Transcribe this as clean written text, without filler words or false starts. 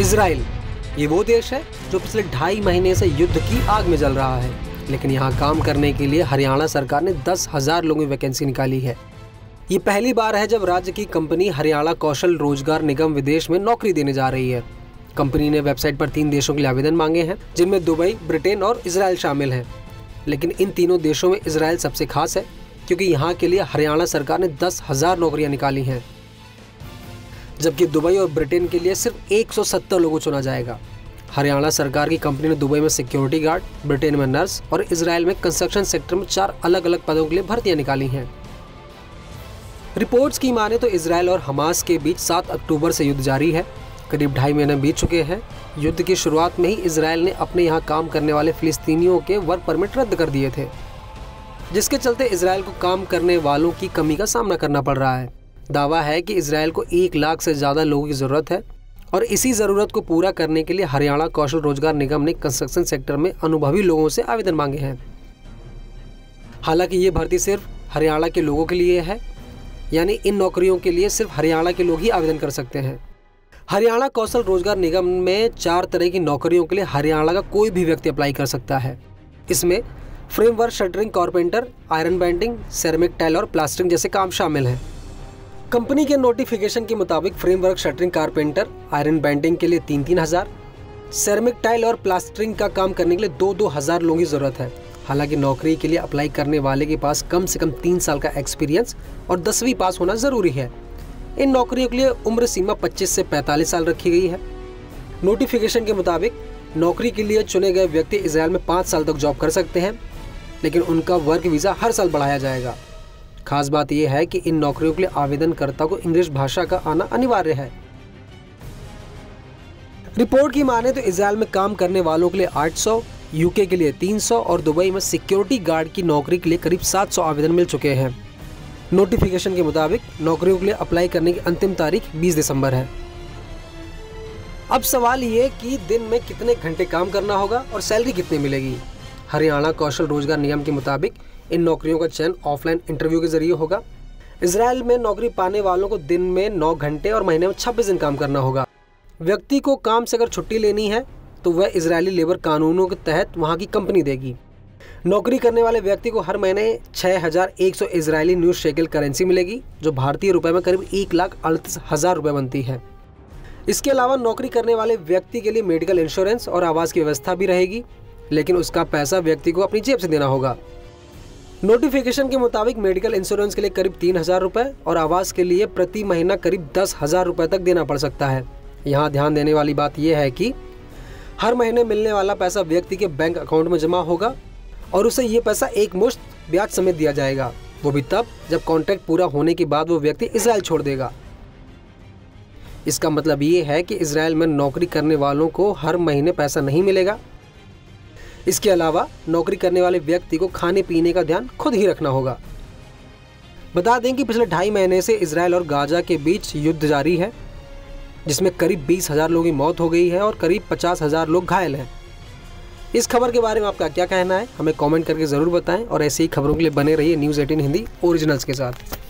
Israel ये वो देश है जो पिछले 2.5 महीने से युद्ध की आग में जल रहा है, लेकिन यहाँ काम करने के लिए हरियाणा सरकार ने 10,000 लोगों की वैकेंसी निकाली है। ये पहली बार है जब राज्य की कंपनी हरियाणा कौशल रोजगार निगम विदेश में नौकरी देने जा रही है। कंपनी ने वेबसाइट पर 3 देशों के लिए आवेदन मांगे हैं, जिनमें दुबई, ब्रिटेन और इजराइल शामिल हैं। लेकिन इन तीनों देशों में इजराइल सबसे खास है, क्योंकि यहाँ के लिए हरियाणा सरकार ने 10,000 नौकरियाँ निकाली हैं, जबकि दुबई और ब्रिटेन के लिए सिर्फ 170 लोगों चुना जाएगा। हरियाणा सरकार की कंपनी ने दुबई में सिक्योरिटी गार्ड, ब्रिटेन में नर्स और इजराइल में कंस्ट्रक्शन सेक्टर में 4 अलग अलग पदों के लिए भर्तियाँ निकाली हैं। रिपोर्ट्स की माने तो इजराइल और हमास के बीच 7 अक्टूबर से युद्ध जारी है। करीब 2.5 महीने बीत चुके हैं। युद्ध की शुरुआत में ही इजराइल ने अपने यहाँ काम करने वाले फिलिस्तीनियों के वर्क परमिट रद्द कर दिए थे, जिसके चलते इजराइल को काम करने वालों की कमी का सामना करना पड़ रहा है। दावा है कि इजराइल को 1 लाख से ज़्यादा लोगों की ज़रूरत है और इसी ज़रूरत को पूरा करने के लिए हरियाणा कौशल रोजगार निगम ने कंस्ट्रक्शन सेक्टर में अनुभवी लोगों से आवेदन मांगे हैं। हालांकि ये भर्ती सिर्फ हरियाणा के लोगों के लिए है, यानी इन नौकरियों के लिए सिर्फ हरियाणा के लोग ही आवेदन कर सकते हैं। हरियाणा कौशल रोजगार निगम में 4 तरह की नौकरियों के लिए हरियाणा का कोई भी व्यक्ति अप्लाई कर सकता है। इसमें framework, shuttering, carpenter, iron bending, ceramic tile और प्लास्टरिंग जैसे काम शामिल हैं। कंपनी के नोटिफिकेशन के मुताबिक framework, shuttering, carpenter, iron bending के लिए 3-3 हज़ार, सेरेमिक टाइल और प्लास्टरिंग का काम करने के लिए 2-2 हज़ार लोगों की ज़रूरत है। हालांकि नौकरी के लिए अप्लाई करने वाले के पास कम से कम 3 साल का एक्सपीरियंस और 10वीं पास होना ज़रूरी है। इन नौकरियों के लिए उम्र सीमा 25 से 45 साल रखी गई है। नोटिफिकेशन के मुताबिक नौकरी के लिए चुने गए व्यक्ति इजराइल में 5 साल तक जॉब कर सकते हैं, लेकिन उनका वर्क वीज़ा हर साल बढ़ाया जाएगा। खास बात यह है कि इन नौकरियों के लिए आवेदनकर्ता को इंग्लिश भाषा का आना अनिवार्य है। रिपोर्ट की माने तो इजराइल में काम करने वालों के लिए 800, यूके के लिए 300 और दुबई में सिक्योरिटी गार्ड की नौकरी के लिए करीब 700 आवेदन मिल चुके हैं। नोटिफिकेशन के मुताबिक नौकरियों के लिए अप्लाई करने की अंतिम तारीख 20 दिसंबर है। अब सवाल ये कि दिन में कितने घंटे काम करना होगा और सैलरी कितनी मिलेगी। हरियाणा कौशल रोजगार निगम के मुताबिक इन नौकरियों का चयन ऑफलाइन इंटरव्यू के जरिए होगा। इजराइल में नौकरी पाने वालों को दिन में 9 घंटे और महीने में 26 दिन काम करना होगा। व्यक्ति को काम से अगर छुट्टी लेनी है तो वह इजरायली लेबर कानूनों के तहत वहाँ की कंपनी देगी। नौकरी करने वाले व्यक्ति को हर महीने 6,100 इजरायली न्यू शेकल करेंसी मिलेगी, जो भारतीय रुपए में करीब 1,38,000 रुपये बनती है। इसके अलावा नौकरी करने वाले व्यक्ति के लिए मेडिकल इंश्योरेंस और आवास की व्यवस्था भी रहेगी, लेकिन उसका पैसा व्यक्ति को अपनी जेब से देना होगा। नोटिफिकेशन के मुताबिक मेडिकल इंश्योरेंस के लिए करीब 3,000 रुपये और आवास के लिए प्रति महीना करीब 10,000 रुपये तक देना पड़ सकता है। यहाँ ध्यान देने वाली बात यह है कि हर महीने मिलने वाला पैसा व्यक्ति के बैंक अकाउंट में जमा होगा और उसे ये पैसा एकमुश्त ब्याज समेत दिया जाएगा, वो भी तब जब कॉन्ट्रैक्ट पूरा होने के बाद वो व्यक्ति इजराइल छोड़ देगा। इसका मतलब ये है कि इजराइल में नौकरी करने वालों को हर महीने पैसा नहीं मिलेगा। इसके अलावा नौकरी करने वाले व्यक्ति को खाने पीने का ध्यान खुद ही रखना होगा। बता दें कि पिछले 2.5 महीने से इजराइल और गाजा के बीच युद्ध जारी है, जिसमें करीब 20,000 लोगों की मौत हो गई है और करीब 50,000 लोग घायल हैं। इस खबर के बारे में आपका क्या कहना है, हमें कमेंट करके ज़रूर बताएं और ऐसी ही खबरों के लिए बने रहिए न्यूज़ 18 हिंदी ओरिजिनल्स के साथ।